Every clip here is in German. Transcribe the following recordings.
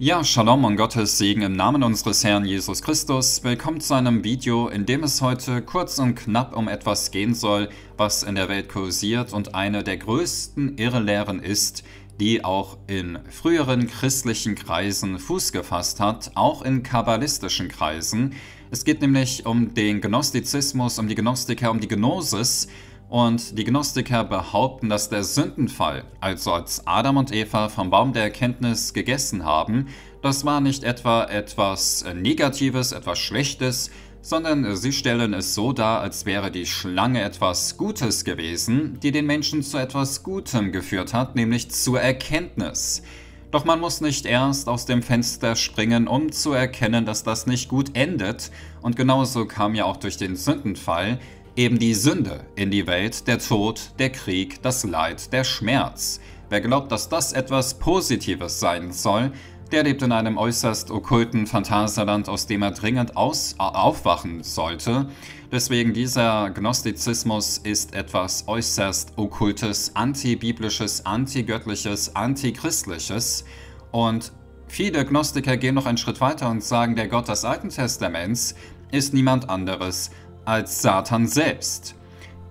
Ja, Shalom und Gottes Segen im Namen unseres Herrn Jesus Christus. Willkommen zu einem Video, in dem es heute kurz und knapp um etwas gehen soll, was in der Welt kursiert und eine der größten Irrlehren ist, die auch in früheren christlichen Kreisen Fuß gefasst hat, auch in kabbalistischen Kreisen. Es geht nämlich um den Gnostizismus, um die Gnostiker, um die Gnosis. Und die Gnostiker behaupten, dass der Sündenfall, also als Adam und Eva vom Baum der Erkenntnis gegessen haben, das war nicht etwa etwas Negatives, etwas Schlechtes, sondern sie stellen es so dar, als wäre die Schlange etwas Gutes gewesen, die den Menschen zu etwas Gutem geführt hat, nämlich zur Erkenntnis. Doch man muss nicht erst aus dem Fenster springen, um zu erkennen, dass das nicht gut endet. Und genauso kam ja auch durch den Sündenfall eben die Sünde in die Welt, der Tod, der Krieg, das Leid, der Schmerz. Wer glaubt, dass das etwas Positives sein soll, der lebt in einem äußerst okkulten Phantasialand, aus dem er dringend aufwachen sollte. Deswegen dieser Gnostizismus ist etwas äußerst Okkultes, Antibiblisches, Antigöttliches, Antichristliches. Und viele Gnostiker gehen noch einen Schritt weiter und sagen, der Gott des Alten Testaments ist niemand anderes als Satan selbst.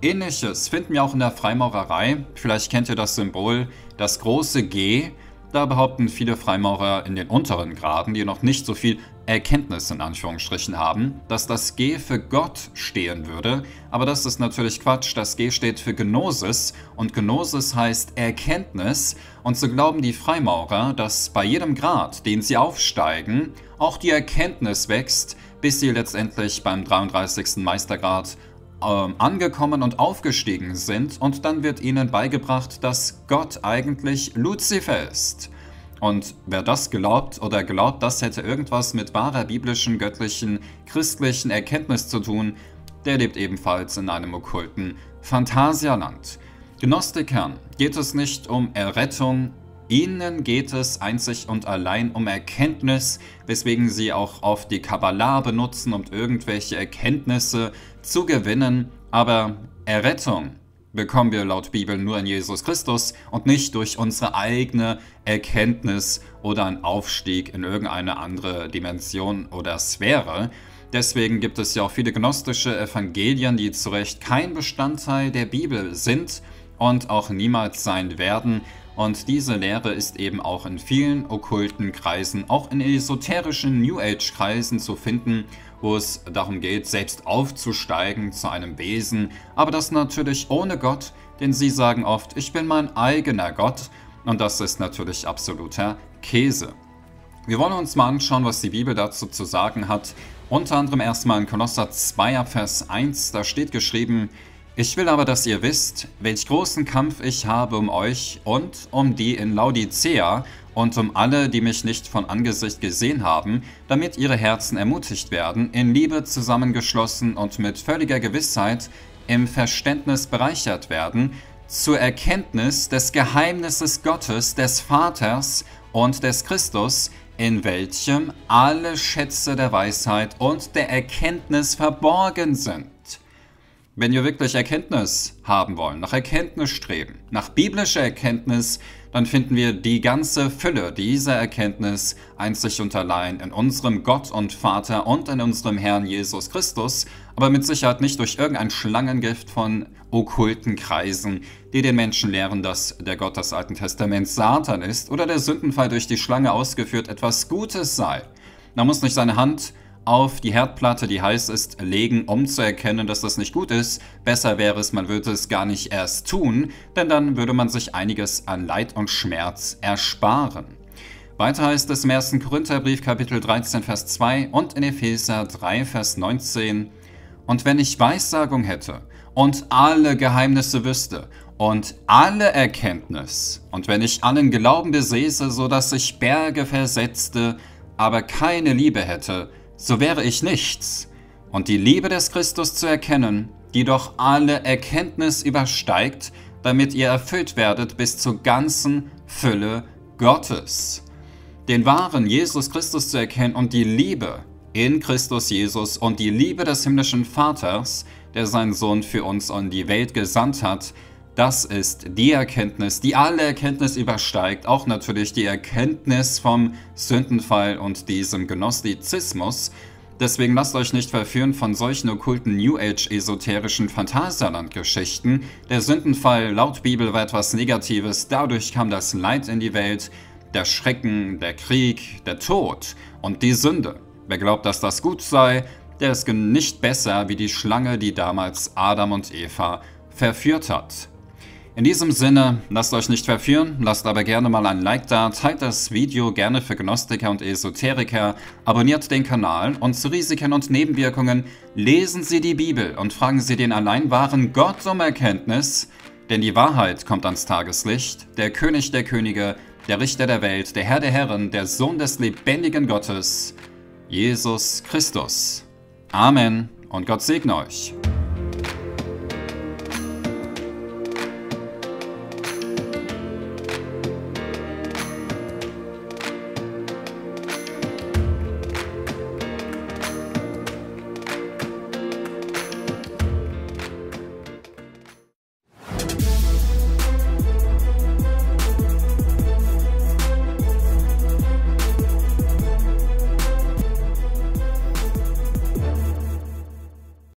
Ähnliches finden wir auch in der Freimaurerei. Vielleicht kennt ihr das Symbol, das große G. Da behaupten viele Freimaurer in den unteren Graden, die noch nicht so viel Erkenntnis in Anführungsstrichen haben, dass das G für Gott stehen würde. Aber das ist natürlich Quatsch. Das G steht für Gnosis und Gnosis heißt Erkenntnis. Und so glauben die Freimaurer, dass bei jedem Grad, den sie aufsteigen, auch die Erkenntnis wächst, bis sie letztendlich beim 33. Meistergrad angekommen und aufgestiegen sind. Und dann wird ihnen beigebracht, dass Gott eigentlich Luzifer ist. Und wer das glaubt oder glaubt, das hätte irgendwas mit wahrer biblischen, göttlichen, christlichen Erkenntnis zu tun, der lebt ebenfalls in einem okkulten Phantasialand. Gnostikern geht es nicht um Errettung, ihnen geht es einzig und allein um Erkenntnis, weswegen sie auch oft die Kabbalah benutzen, um irgendwelche Erkenntnisse zu gewinnen. Aber Errettung bekommen wir laut Bibel nur in Jesus Christus und nicht durch unsere eigene Erkenntnis oder einen Aufstieg in irgendeine andere Dimension oder Sphäre. Deswegen gibt es ja auch viele gnostische Evangelien, die zu Recht kein Bestandteil der Bibel sind und auch niemals sein werden. Und diese Lehre ist eben auch in vielen okkulten Kreisen, auch in esoterischen New Age Kreisen zu finden, wo es darum geht, selbst aufzusteigen zu einem Wesen, aber das natürlich ohne Gott, denn sie sagen oft, ich bin mein eigener Gott und das ist natürlich absoluter Käse. Wir wollen uns mal anschauen, was die Bibel dazu zu sagen hat, unter anderem erstmal in Kolosser 2, Vers 1, da steht geschrieben: Ich will aber, dass ihr wisst, welch großen Kampf ich habe um euch und um die in Laodicea und um alle, die mich nicht von Angesicht gesehen haben, damit ihre Herzen ermutigt werden, in Liebe zusammengeschlossen und mit völliger Gewissheit im Verständnis bereichert werden, zur Erkenntnis des Geheimnisses Gottes, des Vaters und des Christus, in welchem alle Schätze der Weisheit und der Erkenntnis verborgen sind. Wenn wir wirklich Erkenntnis haben wollen, nach Erkenntnis streben, nach biblischer Erkenntnis, dann finden wir die ganze Fülle dieser Erkenntnis einzig und allein in unserem Gott und Vater und in unserem Herrn Jesus Christus, aber mit Sicherheit nicht durch irgendein Schlangengift von okkulten Kreisen, die den Menschen lehren, dass der Gott des Alten Testaments Satan ist oder der Sündenfall durch die Schlange ausgeführt etwas Gutes sei. Man muss nicht seine Hand auf die Herdplatte, die heiß ist, legen, um zu erkennen, dass das nicht gut ist. Besser wäre es, man würde es gar nicht erst tun, denn dann würde man sich einiges an Leid und Schmerz ersparen. Weiter heißt es im 1. Korintherbrief, Kapitel 13, Vers 2 und in Epheser 3, Vers 19: Und wenn ich Weissagung hätte und alle Geheimnisse wüsste und alle Erkenntnis, und wenn ich allen Glauben besäße, so dass ich Berge versetzte, aber keine Liebe hätte, so wäre ich nichts. Und die Liebe des Christus zu erkennen, die doch alle Erkenntnis übersteigt, damit ihr erfüllt werdet bis zur ganzen Fülle Gottes. Den wahren Jesus Christus zu erkennen und die Liebe in Christus Jesus und die Liebe des himmlischen Vaters, der seinen Sohn für uns in die Welt gesandt hat, Das ist die Erkenntnis, die alle Erkenntnis übersteigt, auch natürlich die Erkenntnis vom Sündenfall und diesem Gnostizismus. Deswegen lasst euch nicht verführen von solchen okkulten New Age-esoterischen Phantasialand-Geschichten. Der Sündenfall laut Bibel war etwas Negatives, dadurch kam das Leid in die Welt, der Schrecken, der Krieg, der Tod und die Sünde. Wer glaubt, dass das gut sei, der ist nicht besser wie die Schlange, die damals Adam und Eva verführt hat. In diesem Sinne, lasst euch nicht verführen, lasst aber gerne mal ein Like da, teilt das Video gerne für Gnostiker und Esoteriker, abonniert den Kanal und zu Risiken und Nebenwirkungen lesen Sie die Bibel und fragen Sie den allein wahren Gott um Erkenntnis, denn die Wahrheit kommt ans Tageslicht, der König der Könige, der Richter der Welt, der Herr der Herren, der Sohn des lebendigen Gottes, Jesus Christus. Amen und Gott segne euch.